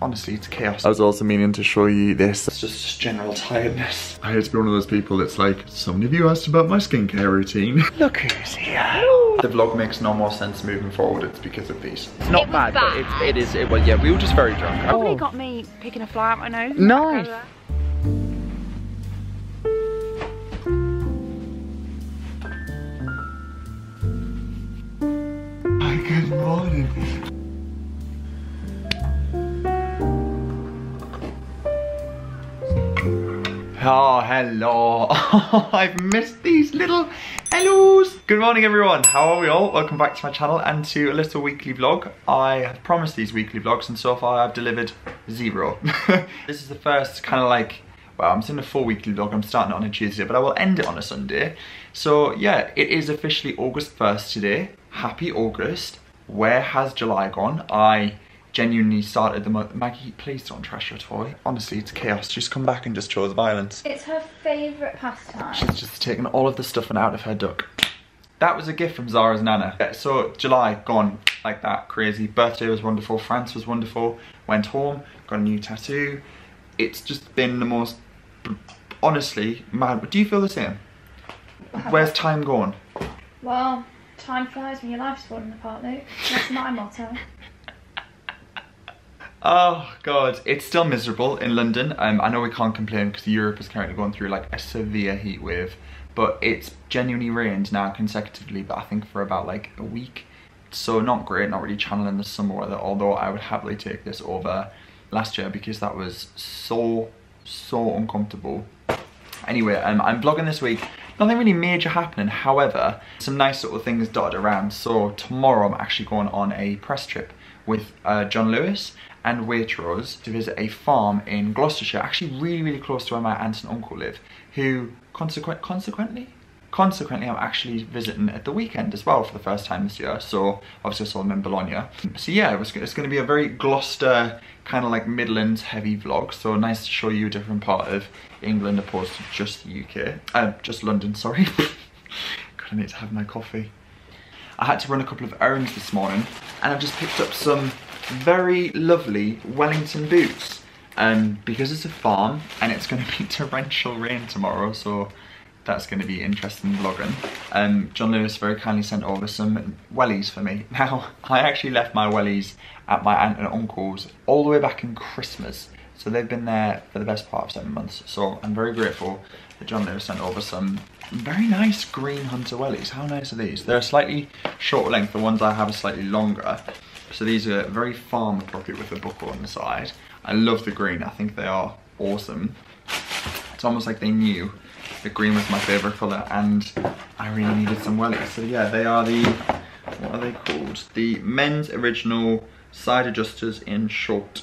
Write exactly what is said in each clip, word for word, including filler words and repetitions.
honestly, it's chaos. I was also meaning to show you this. It's just general tiredness. I hate to be one of those people that's like, so many of you asked about my skincare routine. Look who's here. The vlog makes no more sense moving forward. It's because of these. It's not it bad, bad, but it, it is. It was, yeah, we were just very drunk. It probably oh. got me picking a fly out my nose. Nice. Good morning. Oh, hello. I've missed these little hellos. Good morning, everyone. How are we all? Welcome back to my channel and to a little weekly vlog. I have promised these weekly vlogs and so far I've delivered zero. This is the first kind of like, well, I'm doing a full weekly vlog. I'm starting it on a Tuesday, but I will end it on a Sunday. So yeah, it is officially August first today. Happy August. Where has July gone? I genuinely started the month. Maggie, please don't trash your toy. Honestly, it's chaos. She's come back and just chose violence. It's her favourite pastime. She's just taken all of the stuffing out of her duck. That was a gift from Zara's Nana. Yeah, so July gone like that, crazy. Birthday was wonderful. France was wonderful. Went home, got a new tattoo. It's just been the most, honestly, mad. Do you feel the same? Where's time gone? Well, time flies when your life's falling apart, Luke. That's my motto. Oh God, it's still miserable in London. Um, I know we can't complain because Europe is currently going through like a severe heat wave, but it's genuinely rained now consecutively, but I think for about like a week. So not great, not really channeling the summer weather, although I would happily take this over last year because that was so, so uncomfortable. Anyway, um, I'm vlogging this week. Nothing really major happening, however, some nice little things dotted around. So tomorrow I'm actually going on a press trip with uh, John Lewis and Waitrose to visit a farm in Gloucestershire, actually really, really close to where my aunt and uncle live, who consequent consequently, consequently I'm actually visiting at the weekend as well for the first time this year. So obviously I saw them in Bologna. So yeah, it was, it's going to be a very Gloucester kind of like Midlands heavy vlog. So nice to show you a different part of England opposed to just the U K, uh, just London, sorry. God, I need to have my coffee. I had to run a couple of errands this morning and I've just picked up some very lovely Wellington boots um, because it's a farm and it's going to be torrential rain tomorrow, so that's going to be interesting vlogging. Um, John Lewis very kindly sent over some wellies for me. Now, I actually left my wellies at my aunt and uncle's all the way back in Christmas. So they've been there for the best part of seven months. So I'm very grateful that John Lewis sent over some very nice green Hunter wellies. How nice are these? They're a slightly shorter length. The ones I have are slightly longer. So these are very farm appropriate with a buckle on the side. I love the green. I think they are awesome. It's almost like they knew that green was my favourite colour and I really needed some wellies. So yeah, they are the, what are they called? The Men's Original Side Adjusters in short.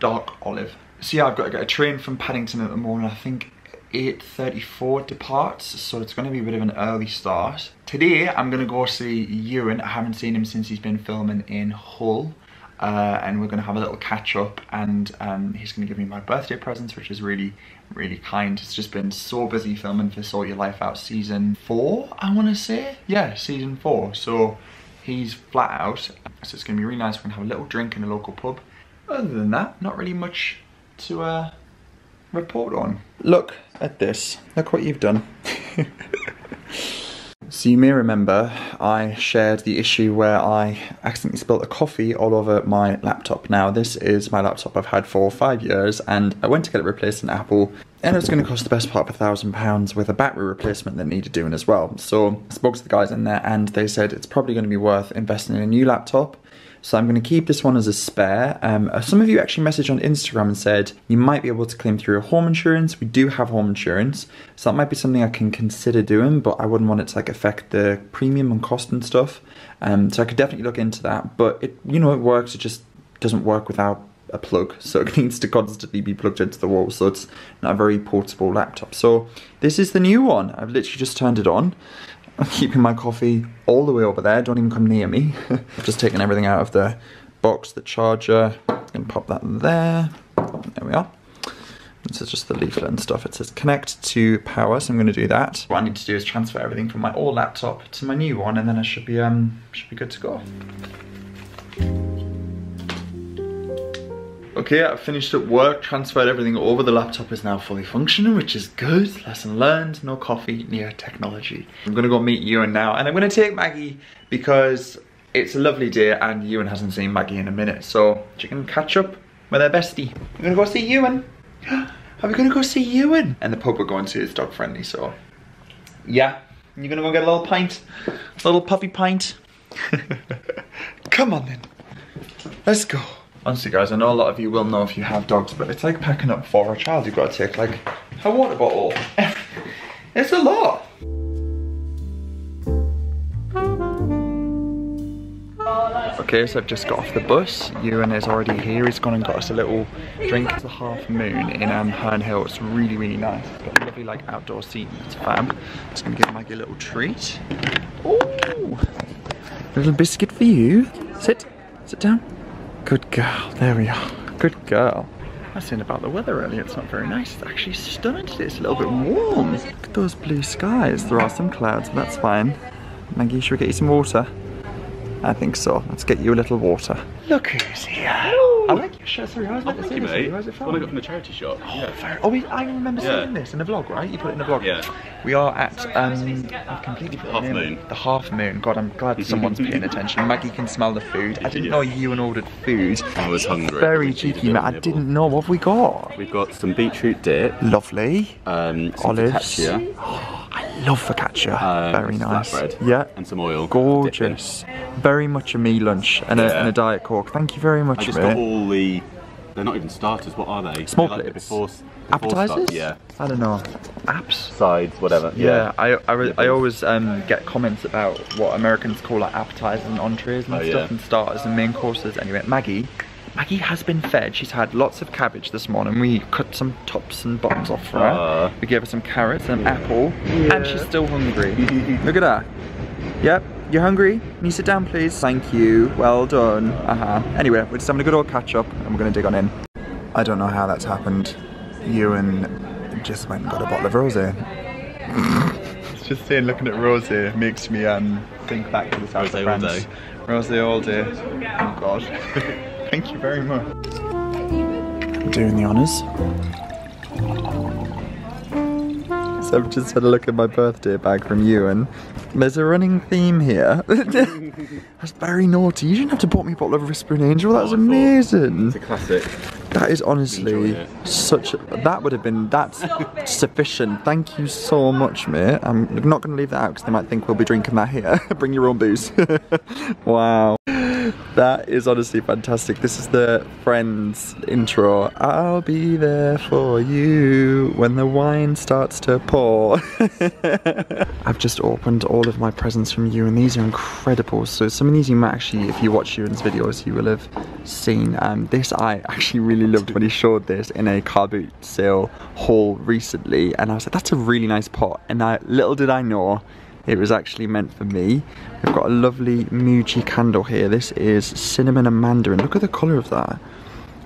Dark olive. So yeah, I've got to get a train from Paddington at the morning. I think eight thirty-four departs, so it's going to be a bit of an early start. Today, I'm going to go see Ewan. I haven't seen him since he's been filming in Hull. Uh, and we're going to have a little catch up and um, he's going to give me my birthday presents, which is really, really kind. It's just been so busy filming for Sort Your Life Out season four, I want to say. Yeah, season four. So he's flat out. So it's going to be really nice. We're going to have a little drink in a local pub. Other than that, not really much to uh, report on. Look at this. Look what you've done. So you may remember I shared the issue where I accidentally spilled a coffee all over my laptop. Now this is my laptop I've had for five years and I went to get it replaced in Apple and it's going to cost the best part of a thousand pounds with a battery replacement that needed doing as well. So I spoke to the guys in there and they said it's probably going to be worth investing in a new laptop. So I'm going to keep this one as a spare. Um, some of you actually messaged on Instagram and said you might be able to claim through your home insurance. We do have home insurance, so that might be something I can consider doing, but I wouldn't want it to like affect the premium and cost and stuff. Um, so I could definitely look into that, but it, you know, it works. It just doesn't work without a plug, so it needs to constantly be plugged into the wall, so it's not a very portable laptop. So this is the new one. I've literally just turned it on. I'm keeping my coffee all the way over there, don't even come near me. I've just taken everything out of the box, the charger, and pop that there. There we are. This is just the leaflet and stuff. It says connect to power, so I'm gonna do that. What I need to do is transfer everything from my old laptop to my new one and then I should be um should be good to go. Okay, I finished at work, transferred everything over. The laptop is now fully functioning, which is good. Lesson learned, no coffee near technology. I'm gonna go meet Ewan now, and I'm gonna take Maggie because it's a lovely day and Ewan hasn't seen Maggie in a minute, so she can catch up with her bestie. I'm gonna go see Ewan. Are we gonna go see Ewan? And the pub we're going to is dog friendly, so yeah. You're gonna go get a little pint, a little puppy pint. Come on then, let's go. Honestly guys, I know a lot of you will know if you have dogs, but it's like packing up for a child. You've got to take like a water bottle. It's a lot. Okay, so I've just got off the bus. Ewan is already here. He's gone and got us a little drink. It's the Half Moon in um, Herne Hill. It's really, really nice. It's got a lovely like outdoor seating. It's fab. Just gonna give Maggie a little treat. Ooh, little biscuit for you. Sit, sit down. Good girl. There we are. Good girl. I was saying about the weather earlier. It's not very nice. It's actually stunning today. It's a little bit warm. Look at those blue skies. There are some clouds, but that's fine. Maggie, should we get you some water? I think so. Let's get you a little water. Look who's here. Hello. I like your shirt. Sorry, I was about oh, to say this. Where's it from? Well, I got from the charity shop. Oh, yeah. Fair. Oh, we, I remember yeah. seeing this in a vlog, right? You put it in a vlog. Yeah. We are at um, I've completely put Half Moon. The Half Moon. God, I'm glad someone's paying attention. Maggie can smell the food. I didn't know you and ordered food. I was hungry. Very cheeky, man. I didn't know. What have we got? We've got some beetroot dip. Lovely. Um, some olives. Love focaccia, um, very nice. Bread. Yeah, and some oil. Gorgeous. Very much a me lunch and, yeah. a, and a Diet Coke. Thank you very much. I just mate. got all the. They're not even starters. What are they? Small plates. Like before, before appetizers. Start, yeah. I don't know. Apps. Sides. Whatever. Yeah. yeah. I I, I always um, get comments about what Americans call like appetizers and entrees and oh, stuff yeah. and starters and main courses. Anyway, Maggie. Maggie has been fed. She's had lots of cabbage this morning. We cut some tops and bottoms off for her. Uh, we gave her some carrots and yeah. apple, yeah. and she's still hungry. Look at her. Yep, you're hungry? Can you sit down, please? Thank you. Well done. Uh-huh. Anyway, we're just having a good old catch up, and we're gonna dig on in. I don't know how that's happened. Ewan just went and got a bottle of rosé. It's just saying, looking at rosé makes me um think back to the South of France. Rosé all day. Rosé all day. Oh God. Thank you very much. Doing the honours. So I've just had a look at my birthday bag from Ewan. There's a running theme here. That's very naughty. You didn't have to bought me a bottle of Whispering Angel. That was amazing. It's a classic. That is honestly such a, that would have been, that's sufficient. Thank you so much, mate. I'm not going to leave that out because they might think we'll be drinking that here. Bring your own booze. Wow. That is honestly fantastic. This is the Friends intro. I'll be there for you when the wine starts to pour. I've just opened all of my presents from Ewan. These are incredible. So some of these you might actually, if you watch Ewan's videos, you will have seen. Um, this I actually really loved when he showed this in a car boot sale haul recently. And I was like, that's a really nice pot. And I, little did I know, it was actually meant for me. We've got a lovely Muji candle here. This is cinnamon and mandarin. Look at the colour of that.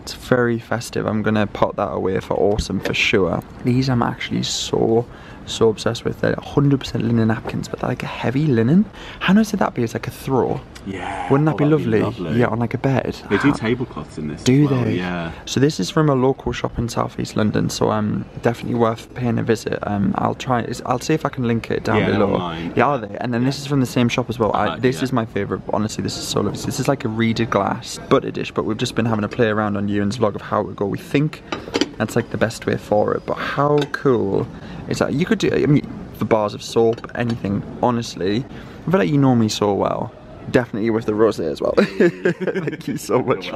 It's very festive. I'm gonna pop that away for autumn for sure. These I'm actually so, so obsessed with. They're one hundred percent linen napkins, but they're like a heavy linen. How nice would that be? It's like a throw. Yeah. Wouldn't that oh, be, lovely? be lovely? Yeah, on like a bed. They do tablecloths in this. Do as well, they? Yeah. So this is from a local shop in South East London. So um, definitely worth paying a visit. Um, I'll try. I'll see if I can link it down yeah, below. Online. Yeah, are they? And then yeah. this is from the same shop as well. Uh, I, this yeah. is my favorite. Honestly, this is so lovely. This is like a reeded glass butter dish, but we've just been having a play around on Ewan's vlog of how it would go. We think that's like the best way for it. But how cool is that? You could do. I mean, for bars of soap, anything. Honestly, I feel like you know me so well. Definitely with the rosé as well. Thank you so much.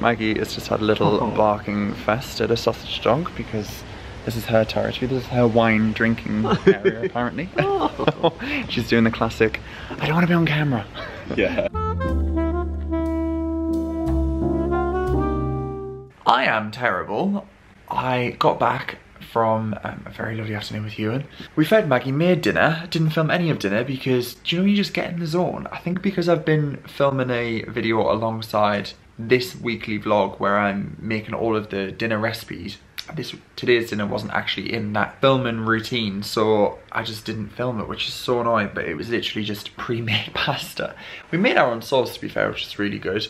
Maggie has just had a little oh. barking fest at a sausage dog because this is her territory. This is her wine drinking area apparently. Oh. She's doing the classic, I don't want to be on camera. Yeah. I am terrible. I got back from um, a very lovely afternoon with Ewan. We fed Maggie, made dinner, didn't film any of dinner because, do you know, you just get in the zone. I think because I've been filming a video alongside this weekly vlog where I'm making all of the dinner recipes, this today's dinner wasn't actually in that filming routine, so I just didn't film it, which is so annoying. But it was literally just pre-made pasta. We made our own sauce, to be fair, which is really good.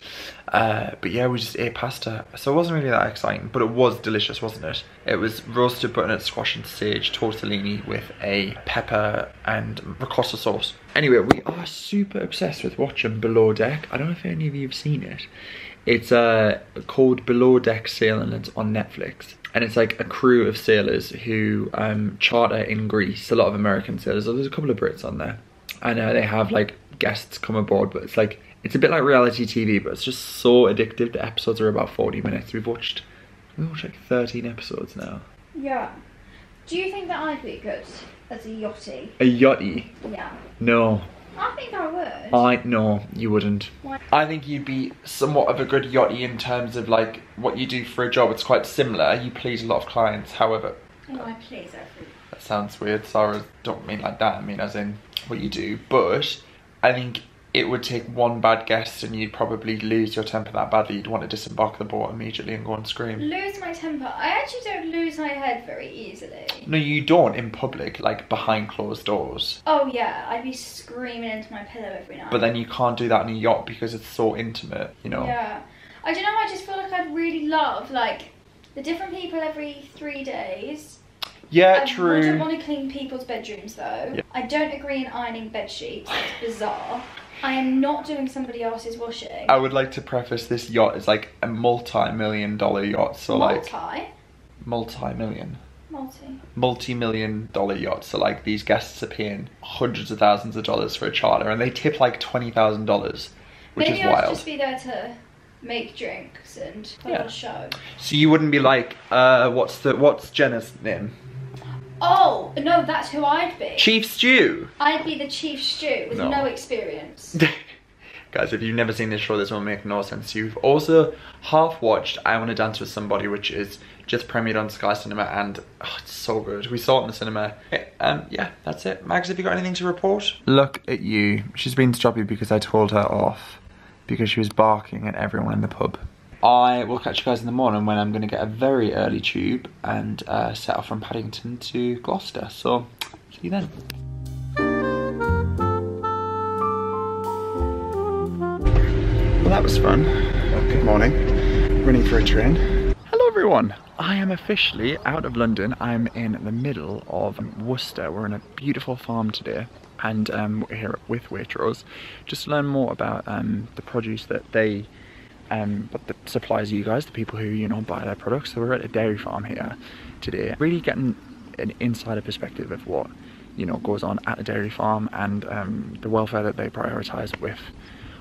Uh, but yeah, we just ate pasta, so it wasn't really that exciting, but it was delicious, wasn't it? It was roasted butternut squash and sage tortellini with a pepper and ricotta sauce. Anyway, we are super obsessed with watching Below Deck. I don't know if any of you have seen it. It's uh, called Below Deck Sailing Yacht on Netflix. And it's like a crew of sailors who um, charter in Greece. A lot of American sailors, so there's a couple of Brits on there. And uh, they have like guests come aboard, but it's like, it's a bit like reality T V, but it's just so addictive. The episodes are about forty minutes. We've watched, we watched like thirteen episodes now. Yeah. Do you think that I'd be good as a yachty? A yachty? Yeah. No. I think I would. I, no, you wouldn't. Why? I think you'd be somewhat of a good yachty in terms of like what you do for a job. It's quite similar. You please a lot of clients, however. No, I please everyone. That sounds weird, Sarah. Don't mean like that. I mean as in what you do. But I think it would take one bad guest and you'd probably lose your temper that badly. You'd want to disembark the boat immediately and go and scream. Lose my temper? I actually don't lose my head very easily. No, you don't in public, like behind closed doors. Oh yeah, I'd be screaming into my pillow every night. But then you can't do that on a yacht because it's so intimate, you know? Yeah. I don't know, I just feel like I'd really love, like, the different people every three days. Yeah, I true. I don't want to clean people's bedrooms though. Yeah. I don't agree in ironing bed sheets, it's bizarre. I am not doing somebody else's washing. I would like to preface this yacht is like a multi-million dollar yacht. So multi? Like multi-million. Multi. Multi-million dollar yacht. So like these guests are paying hundreds of thousands of dollars for a charter and they tip like twenty thousand dollars, which Maybe is wild. Maybe I'd just be there to make drinks and put yeah. on a show. So you wouldn't be like, uh, what's the, what's Jenna's name? Oh, no, that's who I'd be. Chief Stew. I'd be the Chief Stew with no, no experience. Guys, if you've never seen this show, this will make no sense. You've also half watched I Want to Dance with Somebody, which is just premiered on Sky Cinema, and oh, it's so good. We saw it in the cinema. Hey, um, yeah, that's it. Mags, have you got anything to report? Look at you. She's been stroppy because I told her off because she was barking at everyone in the pub. I will catch you guys in the morning when I'm going to get a very early tube and uh, set off from Paddington to Gloucester. So, see you then. Well, that was fun. Good morning. Running for a train. Hello, everyone. I am officially out of London. I'm in the middle of Worcester. We're in a beautiful farm today. And um, we're here with Waitrose just to learn more about um, the produce that they... Um, but the suppliers are you guys, the people who, you know, buy their products. So we're at a dairy farm here today, really getting an insider perspective of what, you know, goes on at the dairy farm and um, the welfare that they prioritise with,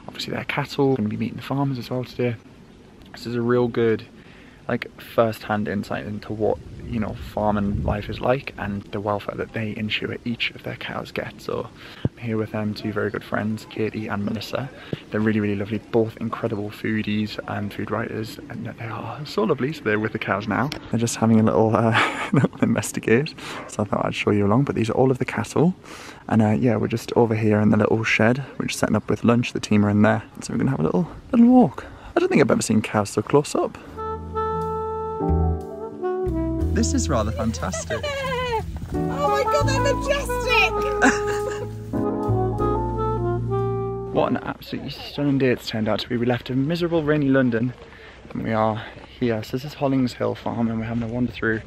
obviously, their cattle. We're going to be meeting the farmers as well today. This is a real good, like, first-hand insight into what, you know, farming life is like and the welfare that they ensure each of their cows get. So I'm here with them, two very good friends, Katie and Melissa. They're really, really lovely, both incredible foodies and food writers, and they are so lovely. So they're with the cows now. They're just having a little, uh, little investigate, so I thought I'd show you along. But these are all of the cattle, and uh, yeah, we're just over here in the little shed. We're just setting up with lunch. The team are in there, so we're gonna have a little little walk. I don't think I've ever seen cows so close up. This is rather fantastic. Oh my god, they're majestic! What an absolutely stunning day it's turned out to be. We left a miserable rainy London and we are here. So this is Hollings Hill Farm and we're having a wander through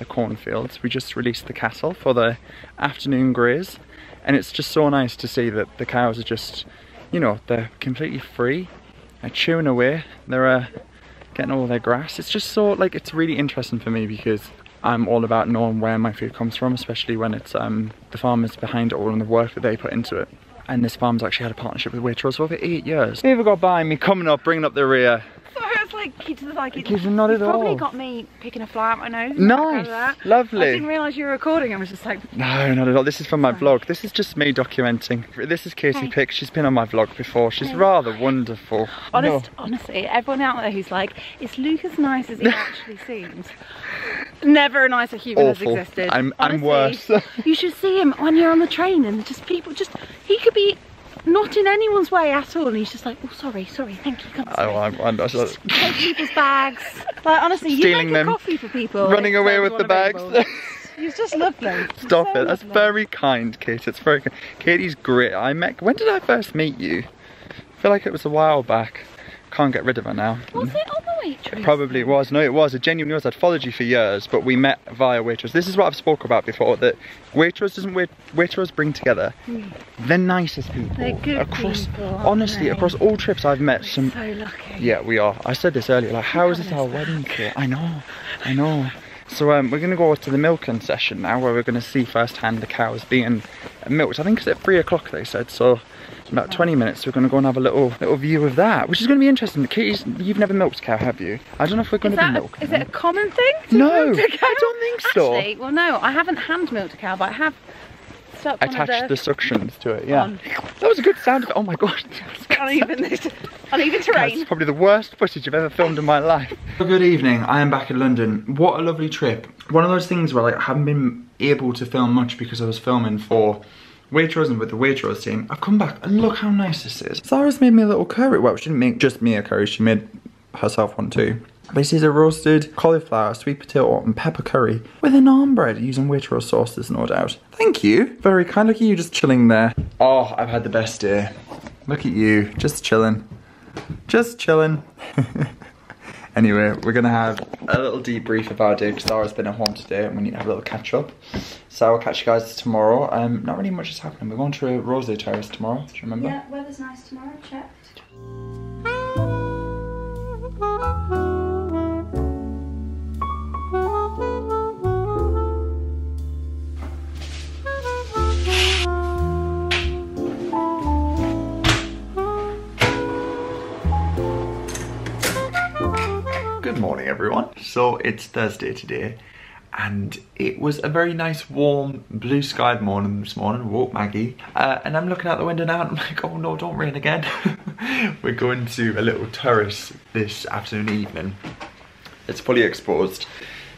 the cornfields. We just released the cattle for the afternoon graze and it's just so nice to see that the cows are just, you know, they're completely free. They're chewing away. They're uh, getting all their grass. It's just so, like, it's really interesting for me because I'm all about knowing where my food comes from, especially when it's um, the farmers behind it all and the work that they put into it. And this farm's actually had a partnership with Waitrose for over eight years. Whoever got by me coming up, bringing up the rear. Sorry, I was like, kids to the side, kids. Kids not at all. Probably got me picking a fly up my nose. Nice, lovely. I didn't realise you were recording. I was just like, no, not at all. This is from my vlog. This is just me documenting. This is Casey hey. Pick. She's been on my vlog before. She's hey. rather wonderful. Honest, no. honestly, everyone out there who's like, is Luke as nice as he actually seems? Never a nicer human Awful. has existed. I'm, honestly, I'm worse. You should see him when you're on the train and just people just, he could be not in anyone's way at all, and he's just like, oh sorry, sorry, thank you, can't oh, sorry. I'm, I'm not sure. Just take people's bags. Like honestly, stealing you make them, a coffee for people. Running away with the bags. He's just lovely. Stop so it. Lovely. That's very kind, Kate. It's very kind. Katie's great. I met. When did I first meet you? I feel like it was a while back. Can't get rid of her now. Was it on the Waitrose? It probably was. No, it was. It genuinely was. I'd followed you for years, but we met via Waitrose. This is what I've spoken about before, that Waitrose doesn't Wait, Waitrose bring together mm. the nicest people. They're good across, people, honestly, they? across all trips I've met. We're some. So lucky. Yeah, we are. I said this earlier. Like, how is this our wedding kit? I know. I know. So um, we're going to go to the milking session now, where we're going to see firsthand the cows being milked. I think it's at three o'clock they said. So. About twenty minutes, so we're going to go and have a little little view of that, which is going to be interesting. Katie's, you've never milked a cow, have you? I don't know if we're going is to be milking. A, is them. it a common thing? To no, milk a cow? I don't think so. Actually, well, no, I haven't hand milked a cow, but I have stuck attached one of the, the suctions to it. Yeah, on. That was a good sound. Oh my gosh, uneven this, uneven terrain. It's probably the worst footage I've ever filmed in my life. Good evening. I am back in London. What a lovely trip. One of those things where like, I haven't been able to film much because I was filming for Waitrose and with the Waitrose team. I've come back and look how nice this is. Sarah's made me a little curry. Well, she didn't make just me a curry, she made herself one too. This is a roasted cauliflower, sweet potato and pepper curry with an arm bread using Waitrose sauces, no doubt. Thank you. Very kind. Look at you just chilling there. Oh, I've had the best day. Look at you, just chilling. Just chilling. Anyway, we're gonna have a little debrief of our day because Sarah's been at home today and we need to have a little catch up. So I'll catch you guys tomorrow. Um, not really much is happening. We're going to Rose Terrace tomorrow, do you remember? Yeah, weather's nice tomorrow, checked. Good morning everyone. So it's Thursday today and it was a very nice warm blue skied morning this morning. Woke Maggie uh, and I'm looking out the window now and I'm like, oh no, don't rain again. We're going to a little terrace this afternoon evening. It's fully exposed,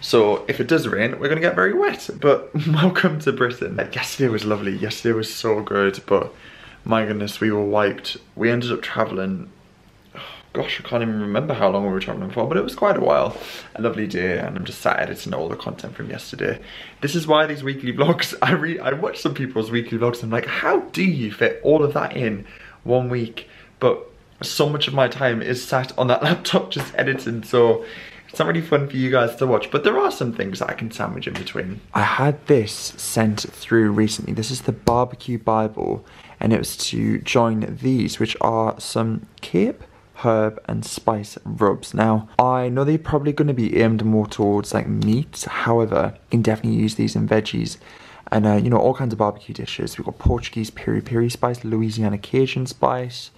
so if it does rain we're gonna get very wet, but welcome to Britain. Like, yesterday was lovely, yesterday was so good, but my goodness we were wiped. We ended up traveling, gosh, I can't even remember how long we were traveling for, but it was quite a while. A lovely day, and I'm just sat editing all the content from yesterday. This is why these weekly vlogs, I re I watch some people's weekly vlogs and I'm like, how do you fit all of that in one week? But so much of my time is sat on that laptop just editing, so it's not really fun for you guys to watch, but there are some things that I can sandwich in between. I had this sent through recently. This is the Barbecue Bible, and it was to join these, which are some Cape herb and spice rubs. Now, I know they're probably going to be aimed more towards like meat, however, you can definitely use these in veggies and uh, you know, all kinds of barbecue dishes. We've got Portuguese piri piri spice, Louisiana Cajun spice,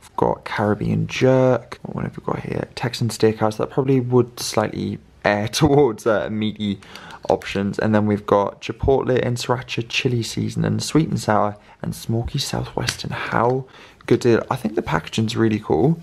we've got Caribbean jerk, what have we got here? Texan steakhouse, that probably would slightly air towards uh, meaty options, and then we've got chipotle and sriracha chili seasoning, sweet and sour, and smoky southwestern. How good deal. I think the packaging's really cool.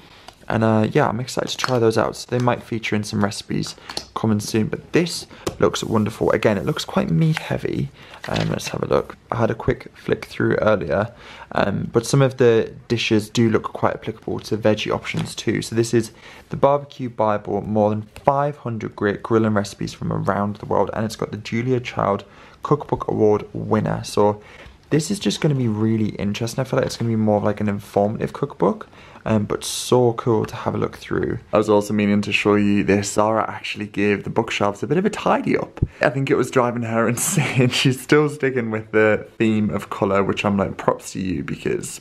And uh, yeah, I'm excited to try those out. So they might feature in some recipes coming soon. But this looks wonderful. Again, it looks quite meat heavy. Um, let's have a look. I had a quick flick through earlier. Um, but some of the dishes do look quite applicable to veggie options too. So this is the Barbecue Bible. More than five hundred great grilling recipes from around the world. And it's got the Julia Child Cookbook Award winner. So this is just going to be really interesting. I feel like it's going to be more of like an informative cookbook. Um, but so cool to have a look through. I was also meaning to show you this. Sarah actually gave the bookshelves a bit of a tidy up. I think it was driving her insane. She's still sticking with the theme of colour, which I'm like, props to you, because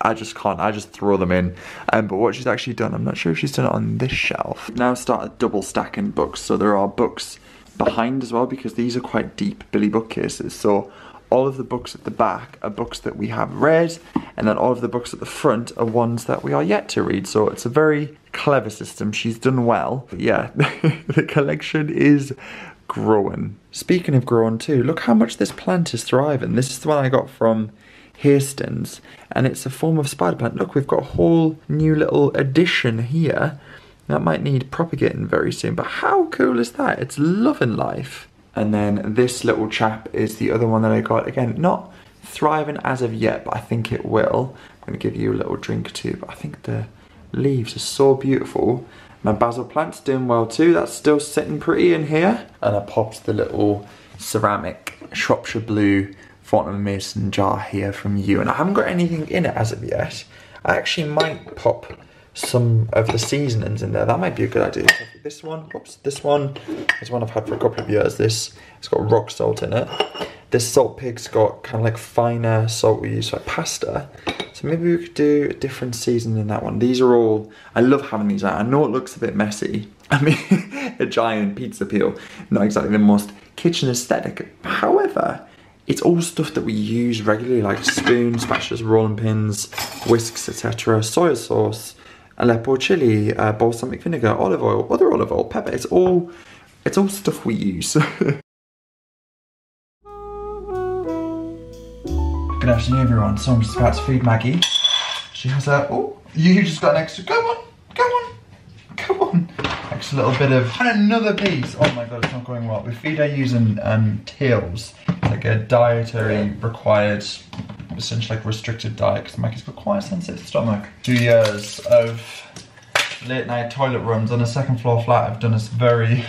I just can't, I just throw them in. Um, but what she's actually done, I'm not sure if she's done it on this shelf. Now started double stacking books, so there are books behind as well, because these are quite deep Billy bookcases. So all of the books at the back are books that we have read, and then all of the books at the front are ones that we are yet to read. So it's a very clever system. She's done well. But yeah, the collection is growing. Speaking of growing too, look how much this plant is thriving. This is the one I got from Hastings, and it's a form of spider plant. Look, we've got a whole new little addition here. That might need propagating very soon, but how cool is that? It's loving life. And then this little chap is the other one that I got. Again, not thriving as of yet, but I think it will. I'm going to give you a little drink too, but I think the leaves are so beautiful. My basil plant's doing well too. That's still sitting pretty in here. And I popped the little ceramic Shropshire Blue Fontaine Mason jar here from Ewan. I haven't got anything in it as of yet. I actually might pop some of the seasonings in there. That might be a good idea. This one, oops, this one is one I've had for a couple of years. This, it's got rock salt in it. This salt pig's got kind of like finer salt we use for pasta. So maybe we could do a different season in that one. These are all, I love having these out. I know it looks a bit messy. I mean, a giant pizza peel. Not exactly the most kitchen aesthetic. However, it's all stuff that we use regularly, like spoons, spatulas, rolling pins, whisks, et cetera. Soy sauce, Aleppo chili, uh, balsamic vinegar, olive oil, other olive oil, pepper. It's all, it's all stuff we use. Good afternoon, everyone. So I'm just about to feed Maggie. She has a, oh, you just got an extra, go on, go on, go on. Extra little bit of, and another piece. Oh my God, it's not going well. We feed her using um, tails, like a dietary required, essentially like restricted diet, because Maggie's got quite a sensitive stomach. Two years of late night toilet runs on a second floor flat have done us very,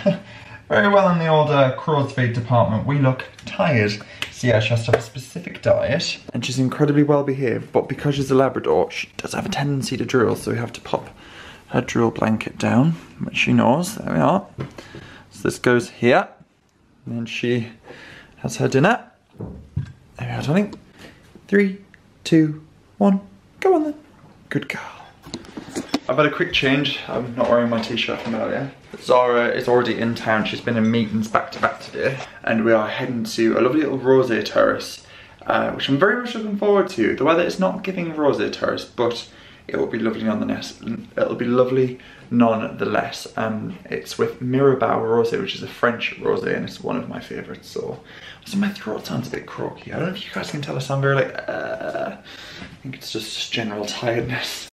very well in the old uh, crow's feed department. We look tired. So yeah, she has to have a specific diet, and she's incredibly well behaved, but because she's a Labrador, she does have a tendency to drool, so we have to pop her drool blanket down, which she knows. There we are. So this goes here, and then she has her dinner. There we are, darling. Three, two, one, go on then. Good girl. I've had a quick change. I'm not wearing my t-shirt from earlier. Zara is already in town. She's been in meetings back to back today. And we are heading to a lovely little rosé terrace, uh, which I'm very much looking forward to. The weather is not giving rosé terrace, but it will be lovely nonetheless. It'll be lovely nonetheless. Um, it's with Mirabeau rosé, which is a French rosé, and it's one of my favorites. So, so my throat sounds a bit croaky. I don't know if you guys can tell. I sound very like, uh, I think it's just general tiredness.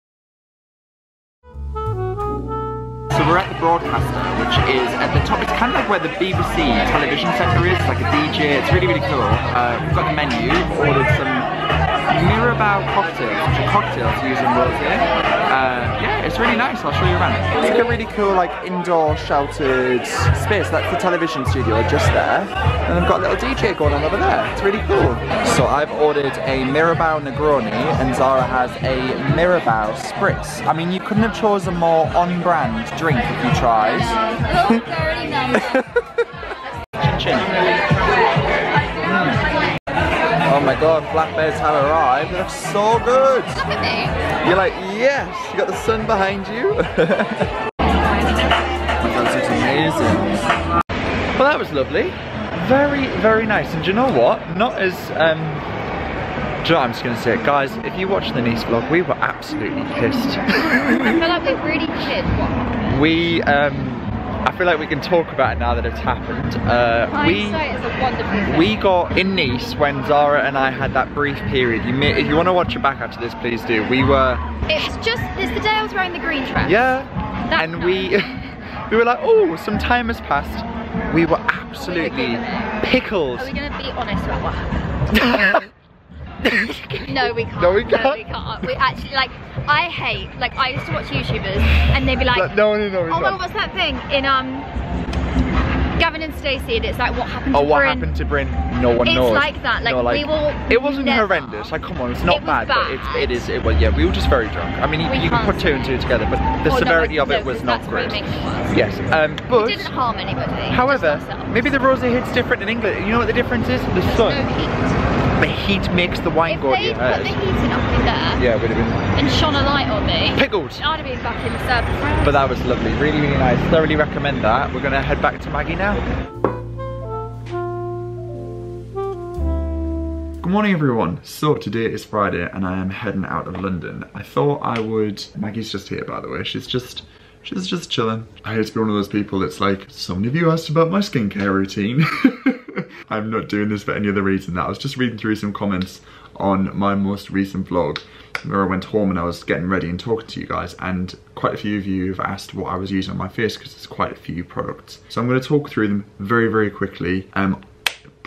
So we're at the Broadcaster, which is at the top. It's kind of like where the B B C television centre is. It's like a D J. It's really, really cool. Uh, we've got the menu. We've ordered some Mirabeau cocktails, which are cocktails using rosé. Uh, yeah, it's really nice. I'll show you around. It's like a really cool, like, indoor sheltered space. That's the television studio just there. And I've got a little D J going on over there. It's really cool. So I've ordered a Mirabeau Negroni, and Zara has a Mirabeau Spritz. I mean, you couldn't have chosen a more on-brand drink if you tried. mm. Oh my God, blackberries have arrived. They look so good. Look at me. You're like, yes, you got the sun behind you. That looks amazing. Well, that was lovely. Very, very nice. And do you know what? Not as, um, I'm just going to say it, guys, if you watched the Nice vlog, we were absolutely pissed. I feel like we really did what happened. We, um, I feel like we can talk about it now that it's happened. Uh, we, is a wonderful thing. We got in Nice when Zara and I had that brief period. You may, if you want to watch it back after this, please do. We were... It was just, it's the day I was wearing the green dress. Yeah. That's and nice. we, we were like, oh, some time has passed. We were absolutely pickled. Are we going to be honest about what happened? No, we can't. No, we can't. No, we can't. We actually, like, I hate, like, I used to watch YouTubers and they'd be like, like no, no, no, no, oh, well, what's that thing in, um, Gavin and Stacey, and it's like, what happened oh, to Bryn? Oh, what happened to Bryn? No one it's knows. It's like that, like, no, like, we will It wasn't never. horrendous, like, come on, it's not it bad, bad, but it's, it is, it was, yeah, we were just very drunk. I mean, you, you can put two and two together, but the oh, severity no, of it no, was not great. Yes, um, but... It didn't harm anybody. However, maybe the rosé hits different in England. You know what the difference is? The There's sun. No heat. The heat makes the wine if go on your head. If they'd put the heating up in there, yeah, it would have been. And shone a light on me. Pickled. I'd have been back in the service. But that was lovely, really, really nice. Thoroughly recommend that. We're going to head back to Maggie now. Good morning, everyone. So today is Friday and I am heading out of London. I thought I would... Maggie's just here, by the way. She's just... She's just chilling. I hate to be one of those people that's like, so many of you asked about my skincare routine. I'm not doing this for any other reason. That I was just reading through some comments on my most recent vlog where I went home and I was getting ready and talking to you guys, and quite a few of you have asked what I was using on my face because there's quite a few products. So I'm going to talk through them very, very quickly. Um,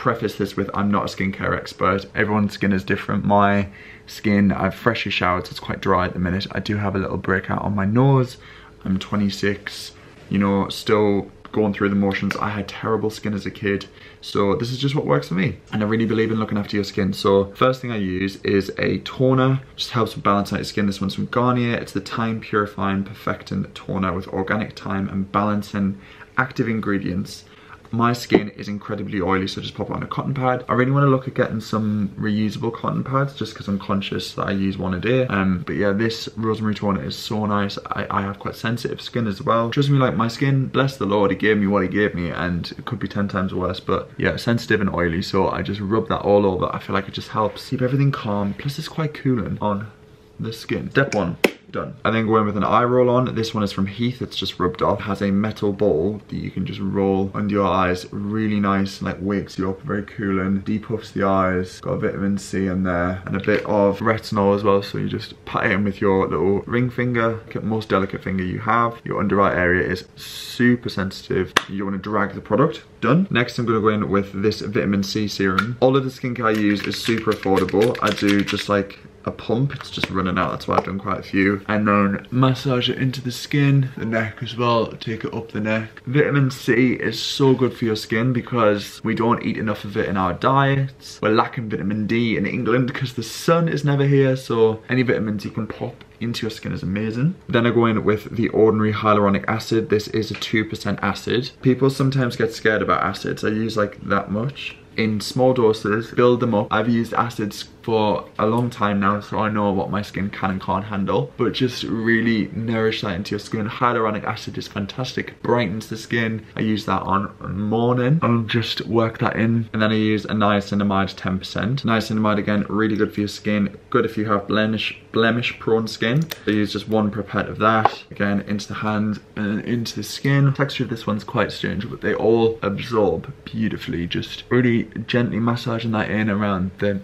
preface this with I'm not a skincare expert. Everyone's skin is different. My skin, I've freshly showered, so it's quite dry at the minute. I do have a little breakout on my nose. I'm twenty-six, you know, still going through the motions. I had terrible skin as a kid, so this is just what works for me. And I really believe in looking after your skin. So first thing I use is a toner, just helps balance out your skin. This one's from Garnier. It's the Thyme Purifying Perfectant Toner with organic thyme and balancing active ingredients. My skin is incredibly oily, so just pop it on a cotton pad. I really want to look at getting some reusable cotton pads just because I'm conscious that I use one a day. Um, but yeah, this rosemary toner is so nice. I, I have quite sensitive skin as well. Trust me, like my skin, bless the Lord, he gave me what he gave me and it could be ten times worse, but yeah, sensitive and oily. So I just rub that all over. I feel like it just helps keep everything calm. Plus it's quite cooling on the skin. Step one. Done. I then go in with an eye roll on. This one is from Heath, it's just rubbed off. It has a metal ball that you can just roll under your eyes. Really nice, like wakes you up, very cooling. Depuffs the eyes, got a vitamin C in there, and a bit of retinol as well, so you just pat it in with your little ring finger, most delicate finger you have. Your under eye area is super sensitive. You don't want to drag the product. Done. Next I'm going to go in with this vitamin C serum. All of the skincare I use is super affordable. I do just like a pump, it's just running out, that's why I've done quite a few. And then massage it into the skin, the neck as well, take it up the neck. Vitamin C is so good for your skin because we don't eat enough of it in our diets. We're lacking vitamin D in England because the sun is never here, so any vitamins you can pop into your skin is amazing. Then I go in with the Ordinary Hyaluronic Acid. This is a two percent acid. People sometimes get scared about acids. I use like that much. In small doses, build them up. I've used acids for a long time now, so I know what my skin can and can't handle, but just really nourish that into your skin. Hyaluronic acid is fantastic, it brightens the skin. I use that on morning and just work that in. And then I use a niacinamide ten percent. Niacinamide, again, really good for your skin, good if you have blemish, blemish prone skin. I use just one pipette of that, again, into the hand and into the skin. The texture of this one's quite strange, but they all absorb beautifully, just really gently massaging that in around the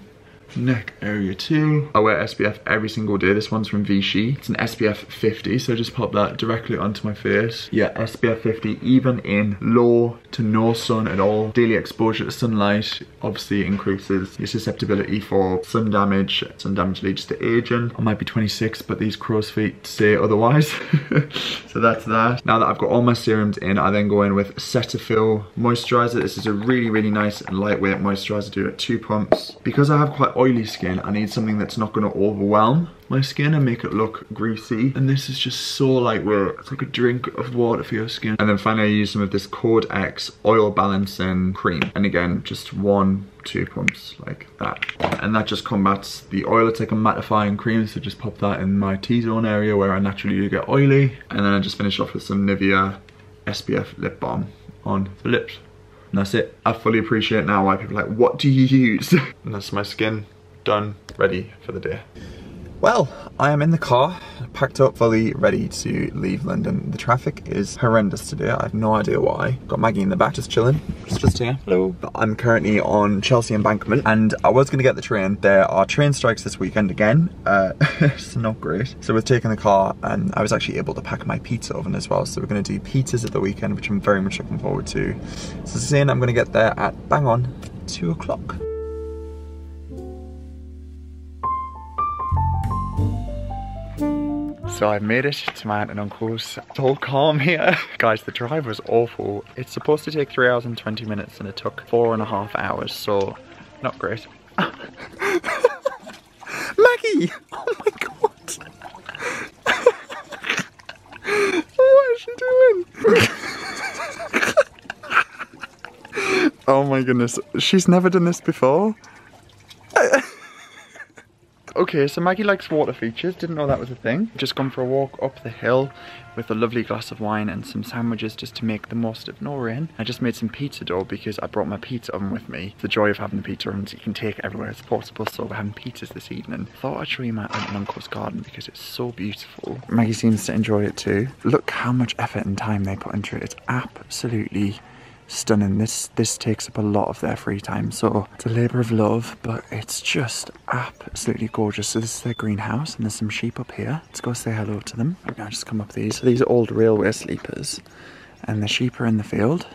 neck area too. I wear S P F every single day. This one's from Vichy. It's an S P F fifty, so just pop that directly onto my face. Yeah, S P F fifty, even in low to no sun at all. Daily exposure to sunlight obviously increases your susceptibility for sun damage. Sun damage leads to aging. I might be twenty-six, but these crow's feet say otherwise. So that's that. Now that I've got all my serums in, I then go in with Cetaphil moisturizer. This is a really, really nice and lightweight moisturizer. Do it two pumps. Because I have quite oily skin, I need something that's not going to overwhelm my skin and make it look greasy, and this is just so lightweight. It's like a drink of water for your skin. And then finally I use some of this Codex oil balancing cream, and again just one two pumps like that, and that just combats the oil. It's like a mattifying cream, so just pop that in my T-zone area where I naturally do get oily. And then I just finish off with some Nivea S P F lip balm on the lips. And that's it. I fully appreciate now why people are like, what do you use? And that's my skin, done, ready for the day. Well, I am in the car, packed up, fully ready to leave London. The traffic is horrendous today, I have no idea why. Got Maggie in the back just chilling. She's just here. Hello. I'm currently on Chelsea Embankment and I was gonna get the train. There are train strikes this weekend again. Uh, it's not great. So we're taking the car and I was actually able to pack my pizza oven as well. So we're gonna do pizzas at the weekend, which I'm very much looking forward to. So saying I'm gonna get there at bang on two o'clock. So I've made it to my aunt and uncle's. It's all calm here. Guys, the drive was awful. It's supposed to take three hours and twenty minutes and it took four and a half hours, so not great. Maggie! Oh my God! What is she doing? Oh my goodness, she's never done this before. Okay, so Maggie likes water features, didn't know that was a thing. Just gone for a walk up the hill with a lovely glass of wine and some sandwiches just to make the most of no rain. I just made some pizza dough because I brought my pizza oven with me. It's the joy of having the pizza ovens you can take everywhere, it's portable, so we're having pizzas this evening. Thought I'd show you my aunt and uncle's garden because it's so beautiful. Maggie seems to enjoy it too. Look how much effort and time they put into it, it's absolutely stunning. This this takes up a lot of their free time, so it's a labour of love, but it's just absolutely gorgeous. So this is their greenhouse and there's some sheep up here. Let's go say hello to them. Okay, I'll just come up these. So these are old railway sleepers and the sheep are in the field.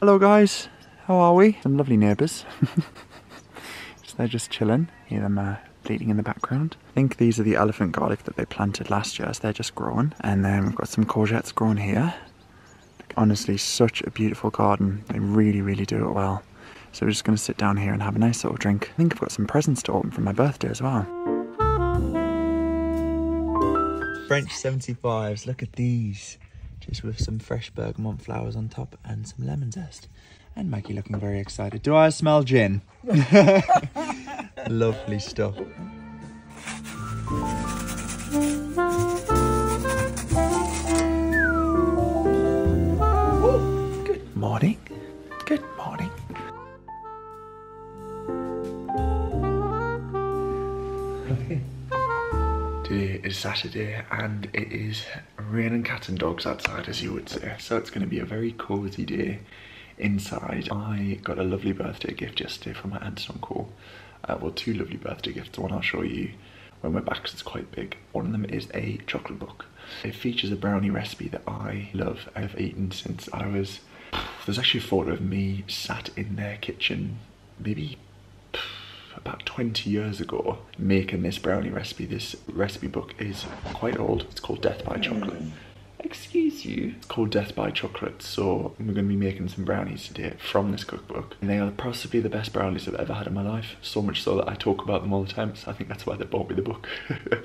Hello guys, How are we? Some lovely neighbours. So they're just chilling. Hear them uh, bleating in the background. I think these are the elephant garlic that they planted last year, so they're just growing. And then we've got some courgettes growing here. Honestly, such a beautiful garden. They really, really do it well. So we're just going to sit down here and have a nice little drink. I think I've got some presents to open for my birthday as well. French seventy-fives, look at these. Just with some fresh bergamot flowers on top and some lemon zest. And Maggie looking very excited. Do I smell gin? Lovely stuff. Ooh, good morning. Good morning. Today is Saturday and it is raining cats and dogs outside, as you would say. So it's going to be a very cosy day inside. I got a lovely birthday gift yesterday from my aunt and uncle. Uh, well, two lovely birthday gifts. The one I'll show you when we're back, 'cause it's quite big. One of them is a chocolate book. It features a brownie recipe that I love. I've eaten since I was... There's actually a photo of me sat in their kitchen, maybe about twenty years ago, making this brownie recipe. This recipe book is quite old. It's called Death by Chocolate. Mm. Excuse you. It's called Death by Chocolate. So we're going to be making some brownies today from this cookbook. And they are possibly the best brownies I've ever had in my life. So much so that I talk about them all the time. So I think that's why they bought me the book.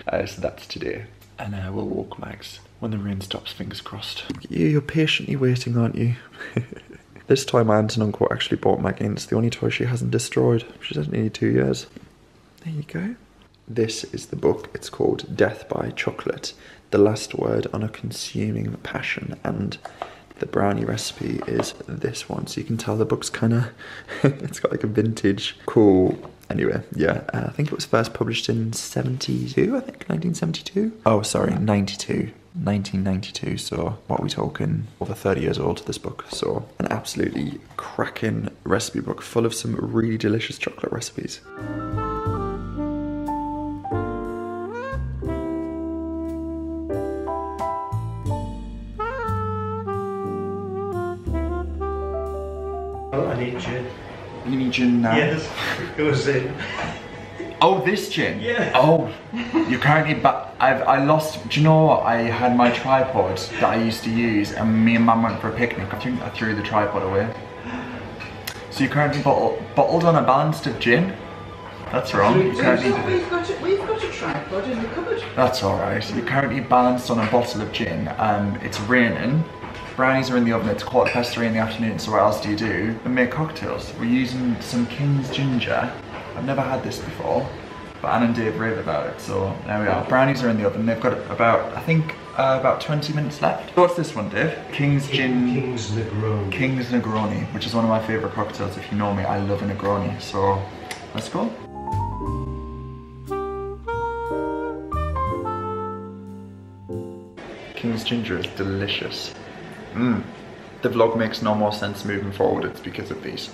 uh, so that's today. And uh, we'll walk Mags when the rain stops, fingers crossed. You're patiently waiting, aren't you? This time my aunt and uncle actually bought Maggie, and it's the only toy she hasn't destroyed. She doesn't need two years. There you go. This is the book. It's called Death by Chocolate. The last word on a consuming passion, and the brownie recipe is this one. So you can tell the book's kind of, it's got like a vintage, cool. Anyway, yeah, uh, I think it was first published in seventy-two, I think, nineteen seventy-two. Oh, sorry, ninety-two. nineteen ninety-two, so what are we talking? Over thirty years old, this book. So an absolutely cracking recipe book full of some really delicious chocolate recipes. Oh, I need gin. You need gin now? Yes, it was in. Oh, this gin? Yeah. Oh, you're currently back. I've, I lost, do you know what? I had my tripod that I used to use, and me and Mum went for a picnic. I think I threw the tripod away. So you're currently bottle, bottled on a balanced of gin? That's wrong. We've, currently, got, we've, got a, we've got a tripod in the cupboard. That's alright. You're currently balanced on a bottle of gin. Um, it's raining. Brownies are in the oven, it's quarter past three in the afternoon, so what else do you do? We make cocktails. We're using some King's Ginger. I've never had this before, but Anne and Dave rave about it, so there we are. Brownies are in the oven. They've got about, I think, uh, about twenty minutes left. What's this one, Dave? King's Gin... King's Negroni. King's Negroni, which is one of my favourite cocktails. If you know me, I love a Negroni, so let's go. King's Ginger is delicious. Mmm. The vlog makes no more sense moving forward, it's because of these.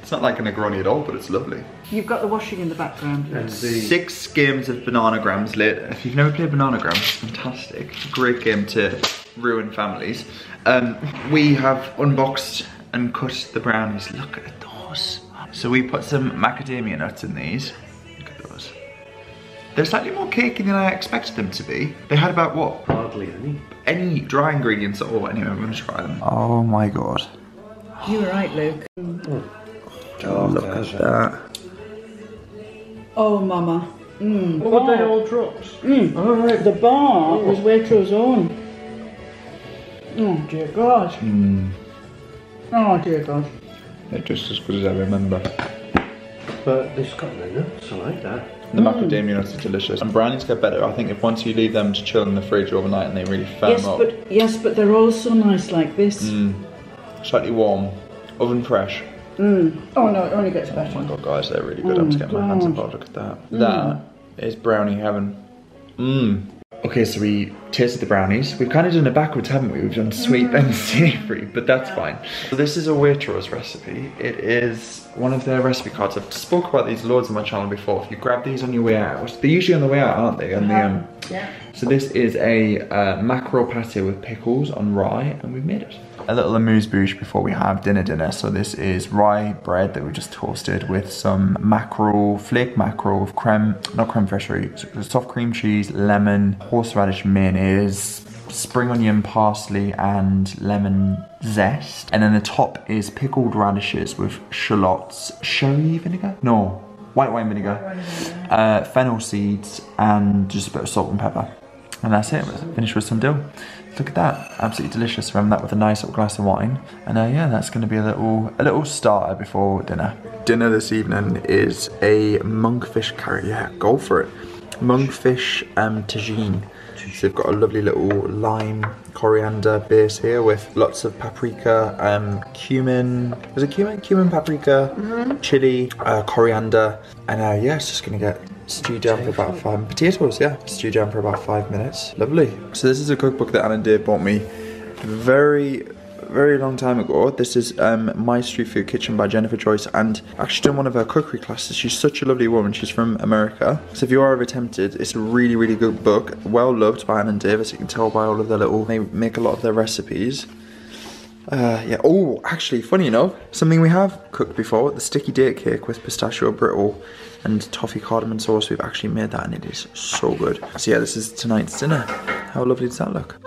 It's not like a Negroni at all, but it's lovely. You've got the washing in the background. And the six games of Bananagrams later. If you've never played Bananagrams, fantastic. Great game to ruin families. Um, we have unboxed and cut the brownies. Look at those. So we put some macadamia nuts in these. Look at those. They're slightly more cakey than I expected them to be. They had about what? Hardly any. Any dry ingredients at all. Anyway, I'm going to try them. Oh my god. You were right, Luke. Mm. Oh, look at that. Oh, mama. Mm. Oh, they all dropped. Mm. Oh, right. The bar was Waitrose own. Oh, dear God. Mm. Oh, dear God. They're just as good as I remember. But they've got the nuts, I like that. The mm. macadamia nuts are delicious, and brownies get better, I think, if once you leave them to chill in the fridge overnight and they really firm yes, up. But, yes, but they're all so nice like this. Mm. Slightly warm, oven fresh. Mm. Oh no, it only gets better. Oh my god, guys, they're really good. Oh, I'm just getting god. my hands involved. Look at that. Mm. That is brownie heaven. Mmm. Okay, so we tasted the brownies. We've kind of done it backwards, haven't we? We've done sweet mm. then savoury, but that's fine. So this is a Waitrose recipe. It is one of their recipe cards. I've spoke about these loads on my channel before. If you grab these on your way out, they're usually on the way out, aren't they? On the, um, yeah. So this is a uh, mackerel pate with pickles on rye, and we've made it. a little amuse-bouche before we have dinner dinner. So this is rye bread that we just toasted with some mackerel, flake mackerel with creme, not creme fraiche, soft cream cheese, lemon, horseradish mayonnaise, spring onion, parsley and lemon zest. And then the top is pickled radishes with shallots, sherry vinegar? No, white wine vinegar, uh, fennel seeds and just a bit of salt and pepper. And that's it, finished with some dill. Look at that, absolutely delicious. Remember that with a nice little glass of wine. And uh, yeah, that's gonna be a little, a little starter before dinner. Dinner this evening is a monkfish curry, yeah, go for it. Monkfish um, tagine. So you've got a lovely little lime coriander base here with lots of paprika, um, cumin, is it cumin? Cumin, paprika, mm-hmm. chili, uh, coriander, and uh, yeah, it's just gonna get stewed down for about five, potatoes, yeah, stewed down for about five minutes, lovely. So this is a cookbook that Anna and Dave bought me very, very long time ago. This is um, My Street Food Kitchen by Jennifer Joyce, and I actually done one of her cookery classes. She's such a lovely woman, she's from America. So if you are ever tempted, it's a really, really good book, well loved by Anna and Dave, as you can tell by all of their little, they make a lot of their recipes. Uh, yeah, oh, actually, funny enough, something we have cooked before, the sticky date cake with pistachio brittle and toffee cardamom sauce. We've actually made that and it is so good. So yeah, this is tonight's dinner. How lovely does that look?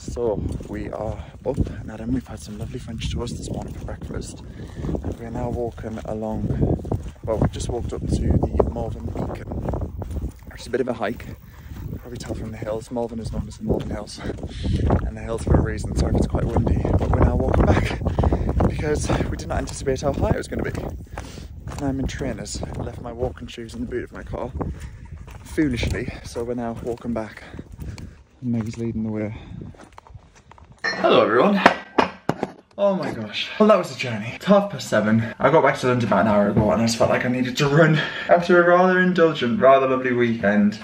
So we are up and then we've had some lovely French toast this morning for breakfast, and we are now walking along, well, we've just walked up to the Malvern Beacon, which is a bit of a hike. You probably tell from the hills, Malvern is known as the Malvern Hills, and the hills for a reason, so it's quite windy, but we're now walking back because we did not anticipate how high it was going to be. And I'm in trainers, I left my walking shoes in the boot of my car, foolishly, so we're now walking back. And Maggie's leading the way. Hello everyone. Oh my gosh. Well, that was a journey. It's half past seven. I got back to London about an hour ago and I just felt like I needed to run. After a rather indulgent, rather lovely weekend,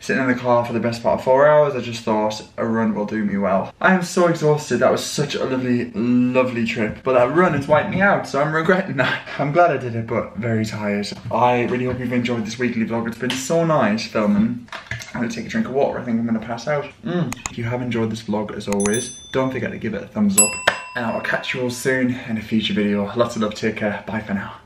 sitting in the car for the best part of four hours, I just thought a run will do me well. I am so exhausted. That was such a lovely, lovely trip. But that run has wiped me out, so I'm regretting that. I'm glad I did it, but very tired. I really hope you've enjoyed this weekly vlog. It's been so nice filming. I'm going to take a drink of water, I think I'm going to pass out. Mm. If you have enjoyed this vlog, as always, don't forget to give it a thumbs up. And I'll catch you all soon in a future video. Lots of love, take care, bye for now.